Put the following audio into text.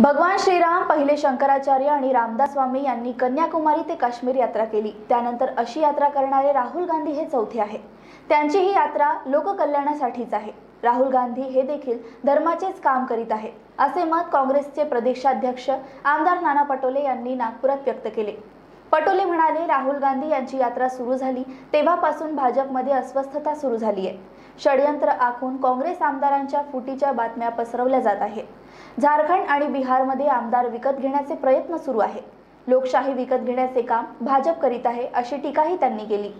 भगवान श्रीराम पहिले शंकराचार्य आणि रामदास स्वामी यांनी कन्याकुमारी ते काश्मीर यात्रा केली। त्यानंतर अशी यात्रा करणारे राहुल गांधी हे चौथे आहे। त्यांची ही यात्रा लोककल्याणासाठीच आहे। राहुल गांधी हे देखील धर्माचेच काम करीत आहे असे मत काँग्रेसचे प्रदेशाध्यक्ष आमदार नाना पटोले यांनी नागपुरात व्यक्त केले। पटोले म्हणाले, राहुल गांधी यांची यात्रा सुरू झाली तेव्हापासून भाजपमध्ये अस्वस्थता सुरू झाली आहे। षडयंत्र आखून काँग्रेस आमदारांच्या फुटीच्या बातम्या पसरवल्या जात आहेत। झारखंड आणि बिहारमध्ये आमदार विकत घेण्याचे प्रयत्न सुरू आहे। लोकशाही विकत घेण्याचे काम भाजप करीत आहे अशी टीकाही त्यांनी केली।